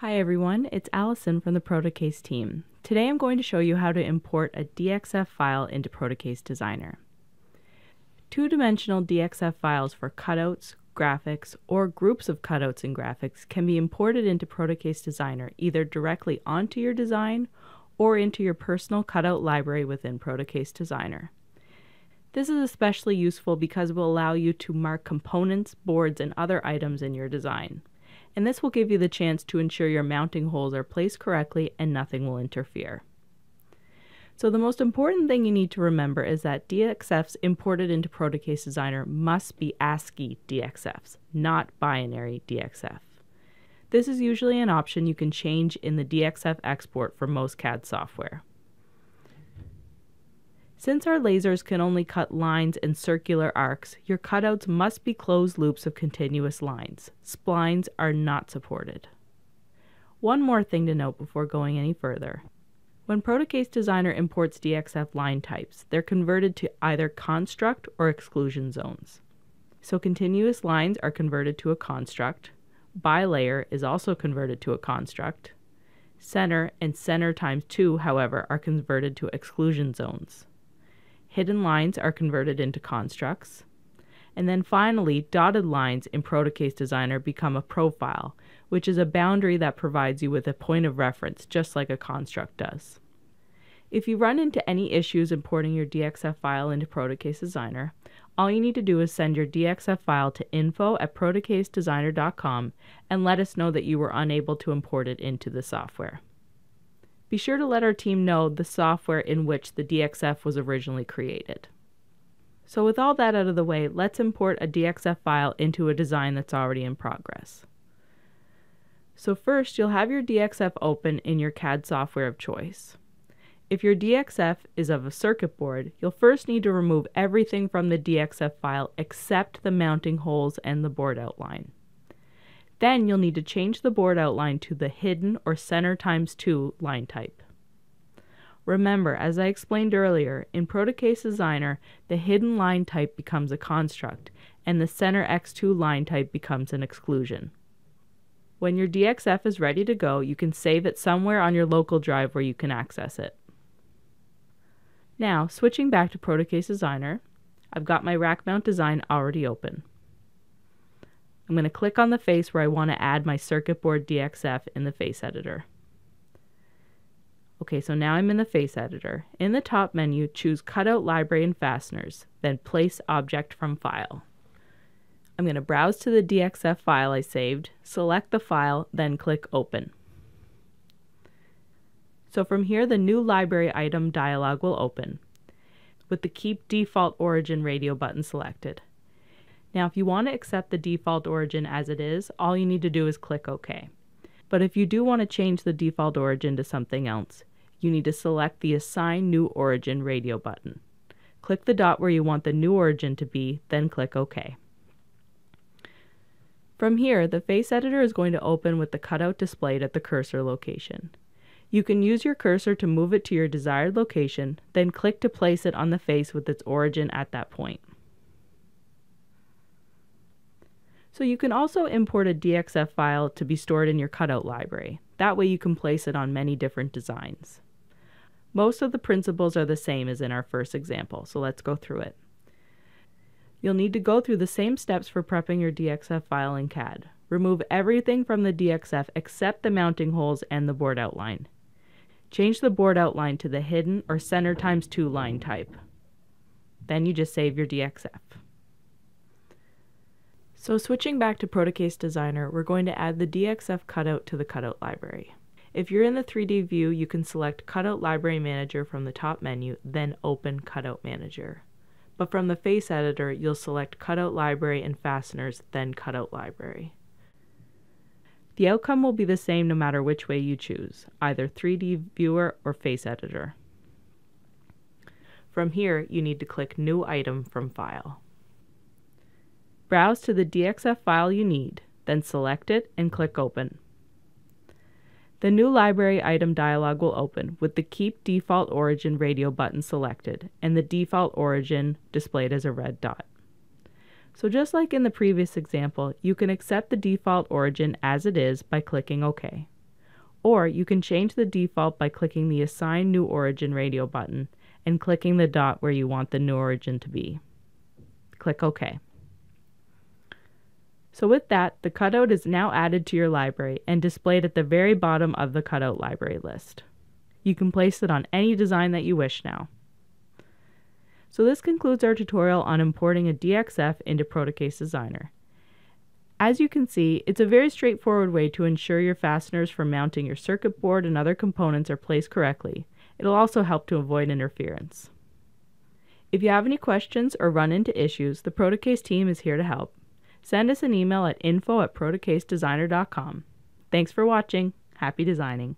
Hi everyone, it's Allison from the Protocase team. Today I'm going to show you how to import a DXF file into Protocase Designer. Two-dimensional DXF files for cutouts, graphics, or groups of cutouts and graphics can be imported into Protocase Designer either directly onto your design or into your personal cutout library within Protocase Designer. This is especially useful because it will allow you to mark components, boards, and other items in your design. And this will give you the chance to ensure your mounting holes are placed correctly and nothing will interfere. So the most important thing you need to remember is that DXFs imported into Protocase Designer must be ASCII DXFs, not binary DXF. This is usually an option you can change in the DXF export for most CAD software. Since our lasers can only cut lines and circular arcs, your cutouts must be closed loops of continuous lines. Splines are not supported. One more thing to note before going any further. When Protocase Designer imports DXF line types, they're converted to either construct or exclusion zones. So continuous lines are converted to a construct, bilayer is also converted to a construct, center and center times 2, however, are converted to exclusion zones. Hidden lines are converted into constructs. And then finally, dotted lines in Protocase Designer become a profile, which is a boundary that provides you with a point of reference, just like a construct does. If you run into any issues importing your DXF file into Protocase Designer, all you need to do is send your DXF file to info@protocasedesigner.com and let us know that you were unable to import it into the software. Be sure to let our team know the software in which the DXF was originally created. So with all that out of the way, let's import a DXF file into a design that's already in progress. So first, you'll have your DXF open in your CAD software of choice. If your DXF is of a circuit board, you'll first need to remove everything from the DXF file except the mounting holes and the board outline. Then you'll need to change the board outline to the hidden or center times 2 line type. Remember, as I explained earlier, in Protocase Designer, the hidden line type becomes a construct, and the center x2 line type becomes an exclusion. When your DXF is ready to go, you can save it somewhere on your local drive where you can access it. Now, switching back to Protocase Designer, I've got my rack mount design already open. I'm going to click on the face where I want to add my circuit board DXF in the face editor. Okay, so now I'm in the face editor. In the top menu, choose Cutout Library and Fasteners, then Place Object from File. I'm going to browse to the DXF file I saved, select the file, then click Open. So from here, the New Library Item dialog will open with the Keep Default Origin radio button selected. Now, if you want to accept the default origin as it is, all you need to do is click OK. But if you do want to change the default origin to something else, you need to select the Assign New Origin radio button. Click the dot where you want the new origin to be, then click OK. From here, the face editor is going to open with the cutout displayed at the cursor location. You can use your cursor to move it to your desired location, then click to place it on the face with its origin at that point. So you can also import a DXF file to be stored in your cutout library. That way you can place it on many different designs. Most of the principles are the same as in our first example, so let's go through it. You'll need to go through the same steps for prepping your DXF file in CAD. Remove everything from the DXF except the mounting holes and the board outline. Change the board outline to the hidden or center times 2 line type. Then you just save your DXF. So switching back to Protocase Designer, we're going to add the DXF cutout to the cutout library. If you're in the 3D view, you can select Cutout Library Manager from the top menu, then open Cutout Manager. But from the face editor, you'll select Cutout Library and Fasteners, then Cutout Library. The outcome will be the same no matter which way you choose, either 3D viewer or face editor. From here, you need to click New Item from File. Browse to the DXF file you need, then select it and click Open. The New Library Item dialog will open with the Keep Default Origin radio button selected and the default origin displayed as a red dot. So just like in the previous example, you can accept the default origin as it is by clicking OK. or you can change the default by clicking the Assign New Origin radio button and clicking the dot where you want the new origin to be. Click OK. So with that, the cutout is now added to your library and displayed at the very bottom of the cutout library list. You can place it on any design that you wish now. So this concludes our tutorial on importing a DXF into Protocase Designer. As you can see, it's a very straightforward way to ensure your fasteners for mounting your circuit board and other components are placed correctly. It'll also help to avoid interference. If you have any questions or run into issues, the Protocase team is here to helhelp. Send us an email at info@protocasedesigner.com. Thanks for watching. Happy designing.